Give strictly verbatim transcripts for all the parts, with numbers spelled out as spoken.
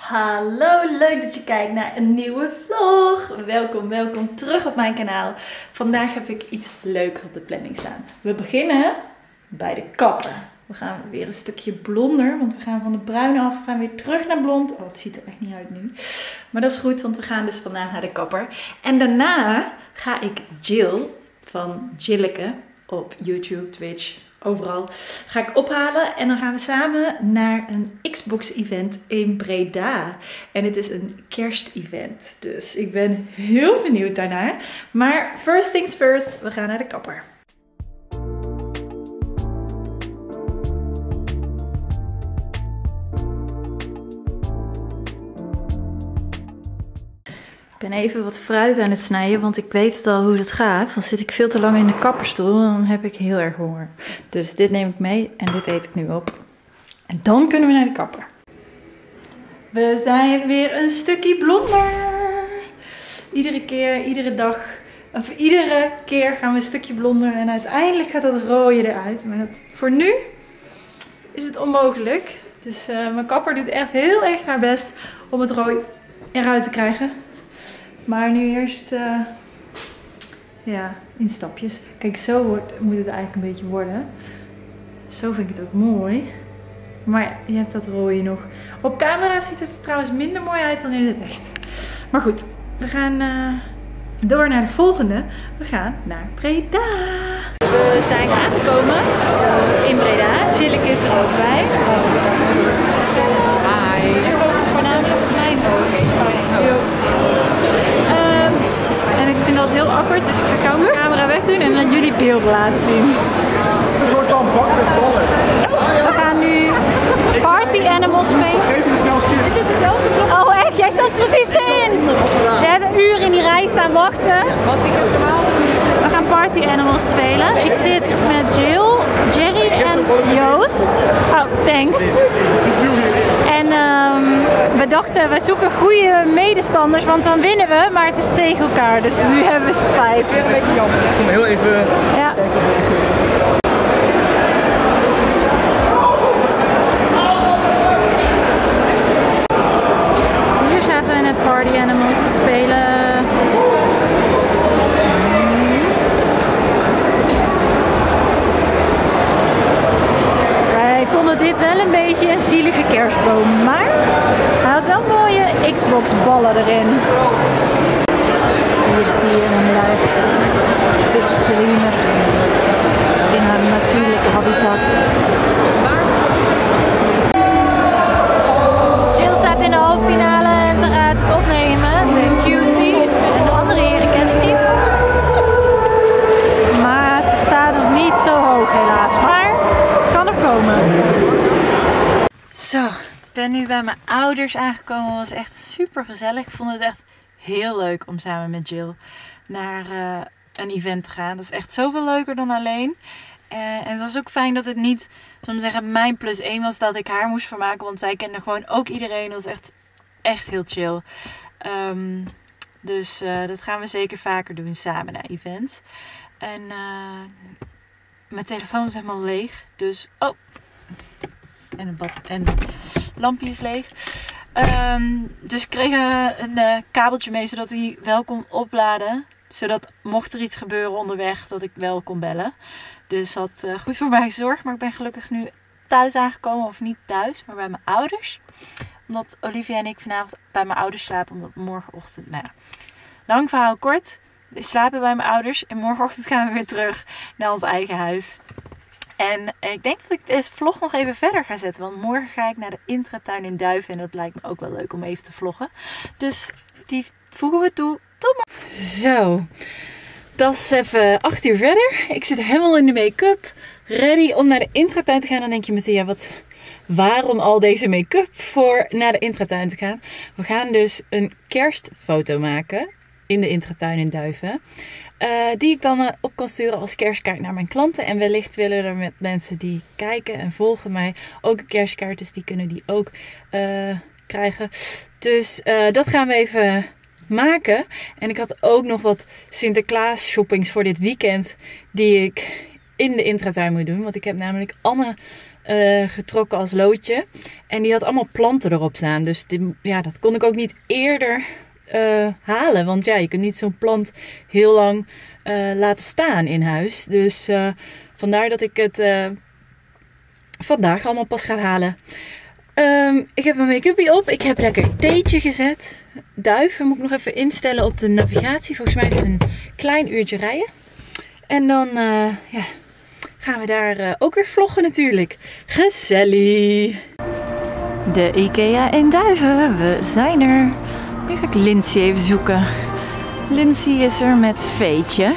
Hallo, leuk dat je kijkt naar een nieuwe vlog. Welkom, welkom terug op mijn kanaal. Vandaag heb ik iets leuks op de planning staan. We beginnen bij de kapper. We gaan weer een stukje blonder, want we gaan van de bruine af. We gaan weer terug naar blond. Oh, het ziet er echt niet uit nu. Maar dat is goed, want we gaan dus vandaag naar de kapper. En daarna ga ik Jill van Jilleke op YouTube, Twitch, overal ga ik ophalen en dan gaan we samen naar een Xbox event in Breda. En het is een kerstevent, dus ik ben heel benieuwd daarnaar. Maar first things first, we gaan naar de kapper. Ik ben even wat fruit aan het snijden, want ik weet het al hoe dat gaat. Dan zit ik veel te lang in de kapperstoel en dan heb ik heel erg honger. Dus dit neem ik mee en dit eet ik nu op. En dan kunnen we naar de kapper. We zijn weer een stukje blonder. Iedere keer, iedere dag, of iedere keer gaan we een stukje blonder. En uiteindelijk gaat dat rode eruit. Maar dat, voor nu is het onmogelijk. Dus uh, mijn kapper doet echt heel erg haar best om het rooi eruit te krijgen. Maar nu eerst uh, ja, in stapjes. Kijk, zo wordt, moet het eigenlijk een beetje worden. Zo vind ik het ook mooi. Maar ja, je hebt dat rode nog. Op camera ziet het er trouwens minder mooi uit dan in het echt. Maar goed, we gaan uh, door naar de volgende. We gaan naar Breda. We zijn aangekomen in Breda. Jilleke is er ook bij. Hi. En we is voornamelijk op mijn dat is heel awkward, dus ik ga gauw mijn camera wegdoen en dan jullie beelden laten zien. Een soort van bak met ballen. We gaan nu Party Animals mee. Is dit dezelfde klok? Oh echt? Jij staat precies erin! Je hebt een uur in die rij staan wachten. We gaan Party Animals spelen. Ik zit met Jill, Jerry en Joost. Oh, thanks. En um, we dachten, we zoeken goede medestanders, want dan winnen we, maar het is tegen elkaar. Dus nu hebben we spijt. Het is een beetje jammer. Kom heel even. Ja. Hier zaten we in het Party Animals te spelen. Wij vonden dit wel een beetje een zielige kerstboom, maar hij had wel mooie Xbox ballen erin. Hier zie je een live Twitch streamer in haar natuurlijke habitat. Jill staat in de halve finale en ze gaat het opnemen tegen Q C. En de andere heren ken ik niet. Maar ze staat nog niet zo hoog helaas. Maar het kan er komen. Zo, ik ben nu bij mijn ouders aangekomen. Het was echt super gezellig. Ik vond het echt heel leuk om samen met Jill naar uh, een event te gaan. Dat is echt zoveel leuker dan alleen. Uh, en het was ook fijn dat het niet, zal ik zeggen, mijn plus één was dat ik haar moest vermaken. Want zij kende gewoon ook iedereen. Dat was echt, echt heel chill. Um, dus uh, dat gaan we zeker vaker doen samen naar events. En uh, mijn telefoon is helemaal leeg. Dus, oh! En het, bad, en het lampje is leeg. Um, dus ik kreeg een uh, kabeltje mee zodat hij wel kon opladen. Zodat mocht er iets gebeuren onderweg dat ik wel kon bellen. Dus dat had uh, goed voor mij gezorgd. Maar ik ben gelukkig nu thuis aangekomen. Of niet thuis, maar bij mijn ouders. Omdat Olivia en ik vanavond bij mijn ouders slapen. Omdat morgenochtend, nou ja, lang verhaal kort. We slapen bij mijn ouders. En morgenochtend gaan we weer terug naar ons eigen huis. En ik denk dat ik deze vlog nog even verder ga zetten. Want morgen ga ik naar de Intratuin in Duiven. En dat lijkt me ook wel leuk om even te vloggen. Dus die voegen we toe. Tot morgen. Zo. Dat is even acht uur verder. Ik zit helemaal in de make-up. Ready om naar de Intratuin te gaan. Dan denk je meteen, ja, wat, waarom al deze make-up voor naar de Intratuin te gaan? We gaan dus een kerstfoto maken. In de Intratuin in Duiven. Uh, die ik dan uh, op kan sturen als kerstkaart naar mijn klanten. En wellicht willen er met mensen die kijken en volgen mij ook een kerstkaart. Dus die kunnen die ook uh, krijgen. Dus uh, dat gaan we even maken. En ik had ook nog wat Sinterklaas shoppings voor dit weekend. Die ik in de Intratuin moet doen. Want ik heb namelijk Anne uh, getrokken als loodje. En die had allemaal planten erop staan. Dus die, ja, dat kon ik ook niet eerder uh, halen. Want ja, je kunt niet zo'n plant heel lang uh, laten staan in huis. Dus uh, vandaar dat ik het uh, vandaag allemaal pas ga halen. Um, ik heb mijn make-upje op. Ik heb lekker theetje gezet. Duiven moet ik nog even instellen op de navigatie. Volgens mij is het een klein uurtje rijden. En dan uh, ja, gaan we daar uh, ook weer vloggen natuurlijk. Gezellig! De IKEA in Duiven. We zijn er. Nu ga ik Lindsay even zoeken. Lindsay is er met Veetje.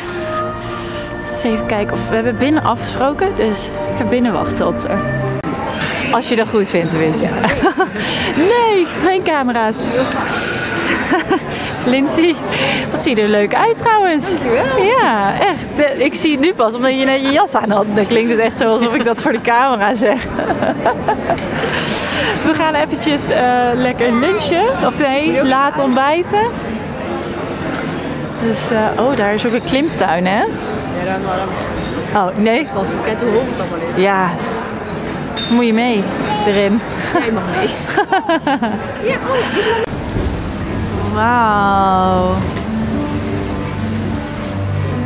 Dus even kijken of we hebben binnen afgesproken. Dus ik ga binnen wachten op haar. Als je dat goed vindt, tenminste. Nee, geen camera's. Lindsay, wat zie je er leuk uit trouwens. Dankjewel. Ja, echt. Ik zie het nu pas omdat je net je jas aan had. Dan klinkt het echt zo alsof ik dat voor de camera zeg. We gaan eventjes uh, lekker lunchen. Of nee, laat ontbijten. Dus, uh, oh, daar is ook een klimtuin, hè? Ja, daar maar. Oh, nee. Als het net hoe hoog het allemaal is. Ja. Moet je mee erin? Jij mag mee. Ja, oh. Wauw.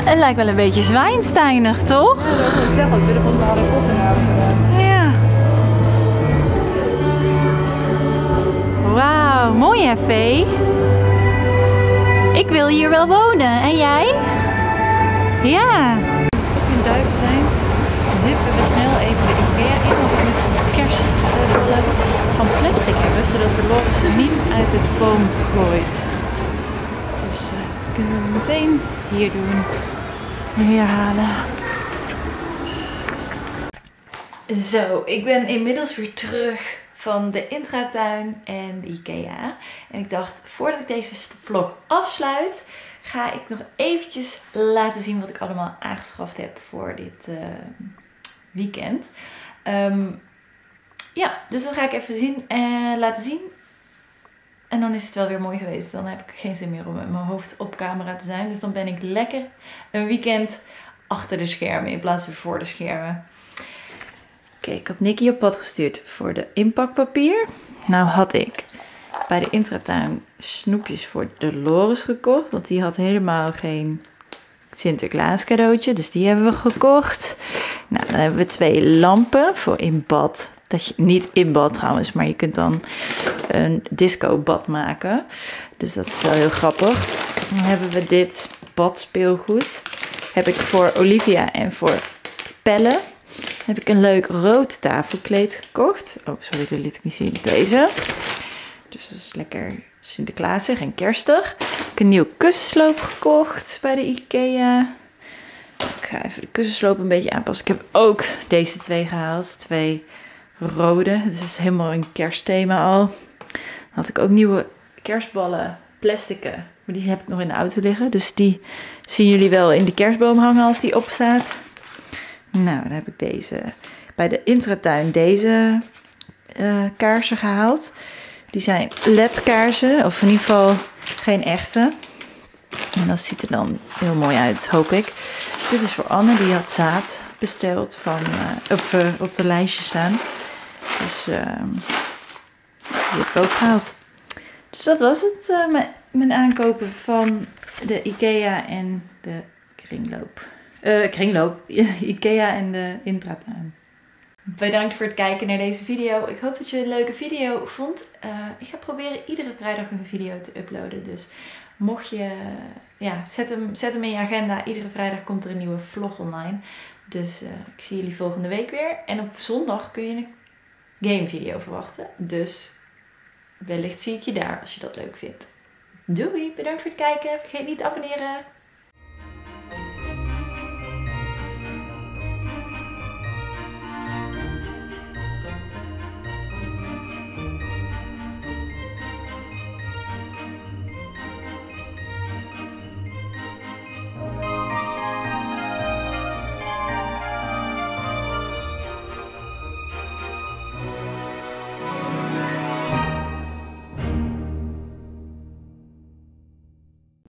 Het lijkt wel een beetje Zwijnsteinig, toch? Ja, dat wil ik zeggen, als we er volgens mij Harry Potter hebben gedaan. Ja. Wauw, mooi hè, Vee? Ik wil hier wel wonen. En jij? Ja. Toch in Duiven zijn. Wippen we snel even de IKEA in, want we moeten de kerstrollen van plastic hebben, zodat de lol ze niet uit het boom gooit. Dus uh, dat kunnen we meteen hier doen. Hier halen. Zo, ik ben inmiddels weer terug van de Intratuin en de IKEA. En ik dacht, voordat ik deze vlog afsluit, ga ik nog eventjes laten zien wat ik allemaal aangeschaft heb voor dit uh, weekend. Um, ja, dus dat ga ik even zien, uh, laten zien. En dan is het wel weer mooi geweest. Dan heb ik geen zin meer om met mijn hoofd op camera te zijn. Dus dan ben ik lekker een weekend achter de schermen in plaats van voor de schermen. Oké, okay, ik had Nicky op pad gestuurd voor de inpakpapier. Nou had ik bij de Intratuin snoepjes voor Dolores gekocht. Want die had helemaal geen Sinterklaas cadeautje. Dus die hebben we gekocht. Nou, dan hebben we twee lampen voor in bad. Dat je, niet in bad trouwens, maar je kunt dan een disco bad maken. Dus dat is wel heel grappig. Dan hebben we dit badspeelgoed. Heb ik voor Olivia en voor Pelle. Dan heb ik een leuk rood tafelkleed gekocht. Oh, sorry, dat liet ik niet zien. Deze. Dus dat is lekker Sinterklaasig en kerstig. Ik heb een nieuw kussensloop gekocht bij de IKEA. Ik ga even de kussensloop een beetje aanpassen. Ik heb ook deze twee gehaald. Twee rode. Dit is helemaal een kerstthema al. Dan had ik ook nieuwe kerstballen, plasticen. Maar die heb ik nog in de auto liggen. Dus die zien jullie wel in de kerstboom hangen als die opstaat. Nou, dan heb ik deze. Bij de Intratuin deze uh, kaarsen gehaald. Die zijn ledkaarsen, of in ieder geval geen echte. En dat ziet er dan heel mooi uit, hoop ik. Dit is voor Anne, die had zaad besteld van, uh, of, uh, op de lijstje staan. Dus uh, die heb ik ook gehaald. Dus dat was het, uh, mijn, mijn aankopen van de IKEA en de kringloop. Uh, kringloop, IKEA en de Intratuin. Bedankt voor het kijken naar deze video. Ik hoop dat je een leuke video vond. Uh, ik ga proberen iedere vrijdag een video te uploaden. Dus mocht je... Ja, zet hem, zet hem in je agenda. Iedere vrijdag komt er een nieuwe vlog online. Dus uh, ik zie jullie volgende week weer. En op zondag kun je een gamevideo verwachten. Dus wellicht zie ik je daar als je dat leuk vindt. Doei! Bedankt voor het kijken. Vergeet niet te abonneren.